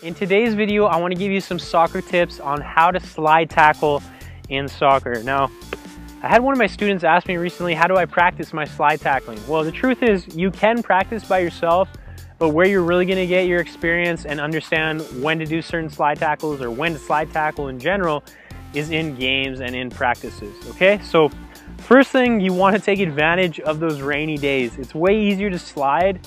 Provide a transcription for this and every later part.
In today's video, I want to give you some soccer tips on how to slide tackle in soccer. Now, I had one of my students ask me recently, how do I practice my slide tackling? Well, the truth is you can practice by yourself, but where you're really going to get your experience and understand when to do certain slide tackles or when to slide tackle in general is in games and in practices, okay? So first thing, you want to take advantage of those rainy days. It's way easier to slide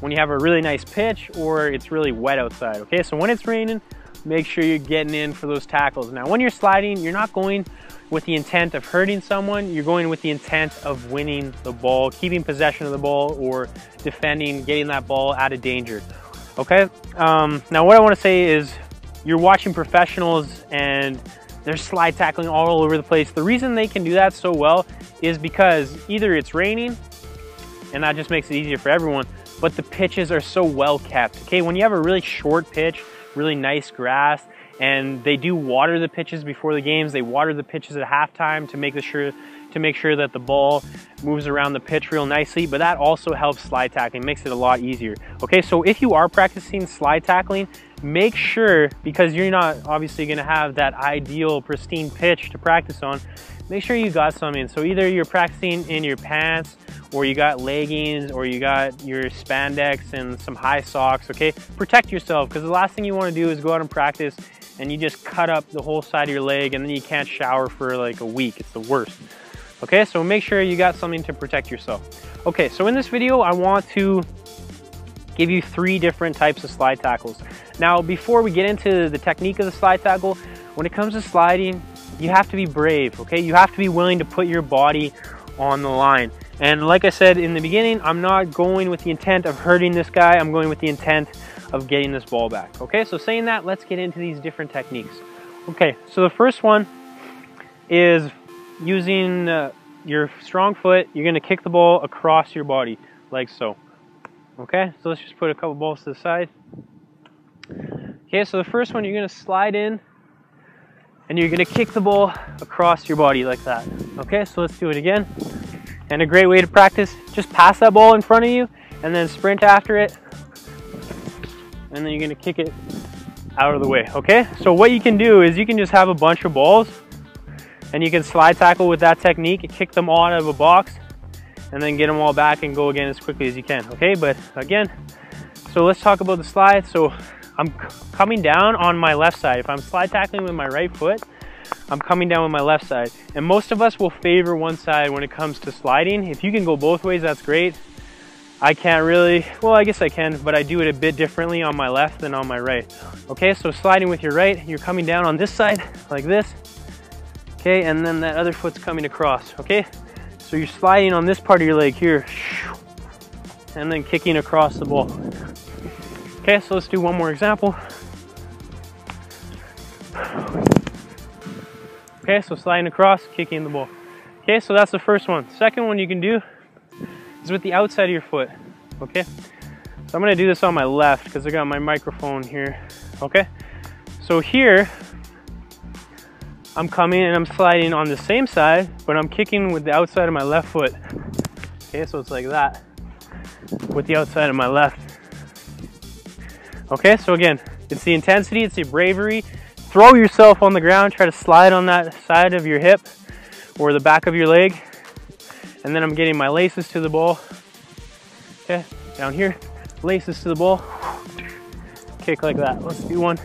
when you have a really nice pitch or it's really wet outside, okay? So when it's raining, make sure you're getting in for those tackles. Now, when you're sliding, you're not going with the intent of hurting someone, you're going with the intent of winning the ball, keeping possession of the ball or defending, getting that ball out of danger, okay? Now, what I wanna say is you're watching professionals and they're slide tackling all over the place. The reason they can do that so well is because either it's raining, and that just makes it easier for everyone, but the pitches are so well kept, okay? When you have a really short pitch, really nice grass, and they do water the pitches before the games, they water the pitches at halftime to make sure that the ball moves around the pitch real nicely, but that also helps slide tackling, makes it a lot easier. Okay, so if you are practicing slide tackling, make sure, because you're not obviously gonna have that ideal pristine pitch to practice on, make sure you got some in. So either you're practicing in your pants, or you got leggings, or you got your spandex and some high socks, okay? Protect yourself, because the last thing you wanna do is go out and practice and you just cut up the whole side of your leg and then you can't shower for like a week, it's the worst. Okay, so make sure you got something to protect yourself. Okay, so in this video, I want to give you three different types of slide tackles. Now, before we get into the technique of the slide tackle, when it comes to sliding, you have to be brave, okay? You have to be willing to put your body on the line. And like I said in the beginning, I'm not going with the intent of hurting this guy, I'm going with the intent of getting this ball back, okay? So saying that, let's get into these different techniques. Okay, so the first one is using your strong foot. You're gonna kick the ball across your body, like so. Okay, so let's just put a couple balls to the side. Okay, so the first one, you're gonna slide in and you're gonna kick the ball across your body like that. Okay, so let's do it again. And a great way to practice, just pass that ball in front of you and then sprint after it. And then you're gonna kick it out of the way, okay? So what you can do is you can just have a bunch of balls and you can slide tackle with that technique, kick them all out of a box, and then get them all back and go again as quickly as you can, okay? But again, so let's talk about the slide. So I'm coming down on my left side. If I'm slide tackling with my right foot, I'm coming down with my left side. And most of us will favor one side when it comes to sliding. If you can go both ways, that's great. I can't really, well, I guess I can, but I do it a bit differently on my left than on my right. Okay, so sliding with your right, you're coming down on this side like this. Okay, and then that other foot's coming across, okay? So you're sliding on this part of your leg here, and then kicking across the ball. Okay, so let's do one more example. Okay, so sliding across, kicking the ball. Okay, so that's the first one. Second one you can do is with the outside of your foot, okay? So I'm gonna do this on my left because I got my microphone here, okay? So here, I'm coming and I'm sliding on the same side, but I'm kicking with the outside of my left foot. Okay, so it's like that, with the outside of my left. Okay, so again, it's the intensity, it's the bravery. Throw yourself on the ground, try to slide on that side of your hip or the back of your leg. And then I'm getting my laces to the ball. Okay, down here, laces to the ball. Kick like that, let's do one.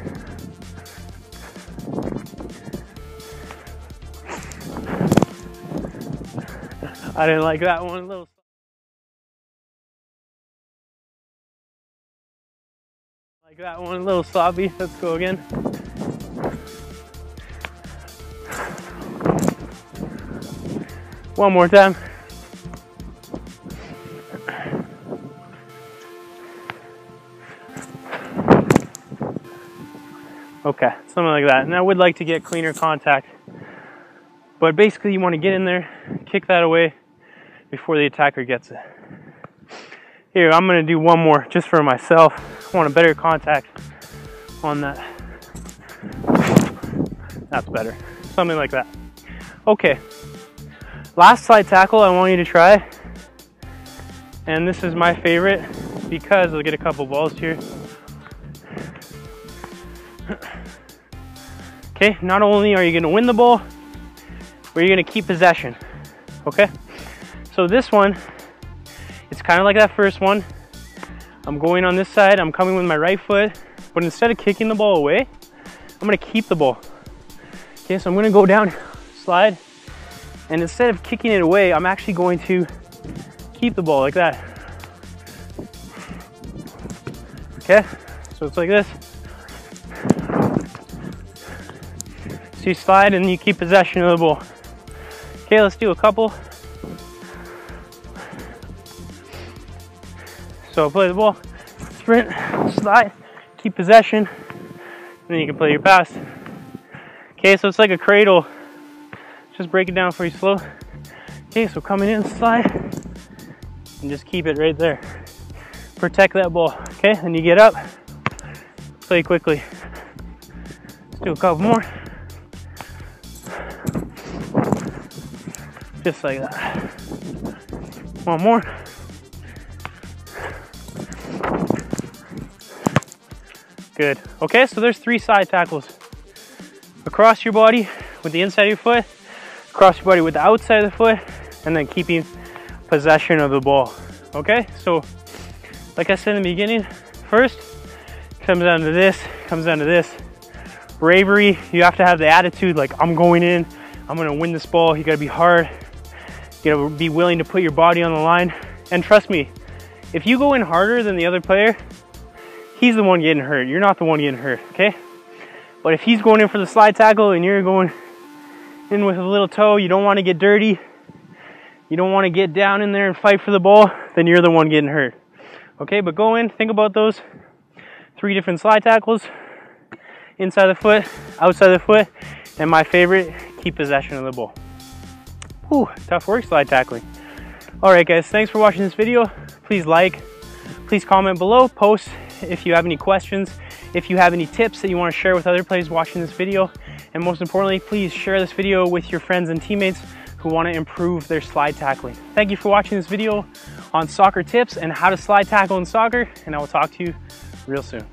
I didn't like that one a little. Like that one a little sloppy. Let's go again. One more time. Okay, something like that. And I would like to get cleaner contact. But basically you want to get in there, kick that away, before the attacker gets it. Here, I'm gonna do one more just for myself. I want a better contact on that. That's better, something like that. Okay, last slide tackle I want you to try. And this is my favorite because I'll get a couple balls here. Okay, not only are you gonna win the ball, but you're gonna keep possession, okay? So this one, it's kind of like that first one. I'm going on this side, I'm coming with my right foot, but instead of kicking the ball away, I'm gonna keep the ball. Okay, so I'm gonna go down, slide, and instead of kicking it away, I'm actually going to keep the ball like that. Okay, so it's like this. So you slide and you keep possession of the ball. Okay, let's do a couple. So play the ball, sprint, slide, keep possession, and then you can play your pass. Okay, so it's like a cradle. Just break it down for you slow. Okay, so coming in, slide, and just keep it right there. Protect that ball, okay? Then you get up, play quickly. Let's do a couple more. Just like that. One more. Good. Okay, so there's 3 side tackles. Across your body with the inside of your foot, across your body with the outside of the foot, and then keeping possession of the ball. Okay, so like I said in the beginning, first comes down to this, comes down to this. Bravery, you have to have the attitude like, I'm going in, I'm gonna win this ball. You gotta be hard, you gotta be willing to put your body on the line. And trust me, if you go in harder than the other player, he's the one getting hurt, you're not the one getting hurt, okay? But if he's going in for the slide tackle and you're going in with a little toe, you don't want to get dirty, you don't want to get down in there and fight for the ball, then you're the one getting hurt. Okay, but go in, think about those 3 different slide tackles, inside the foot, outside the foot, and my favorite, keep possession of the ball. Ooh, tough work slide tackling. All right guys, thanks for watching this video. Please like, please comment below, post if you have any questions. If you have any tips that you want to share with other players watching this video, and most importantly, please share this video with your friends and teammates who want to improve their slide tackling. Thank you for watching this video on soccer tips and how to slide tackle in soccer, and I will talk to you real soon.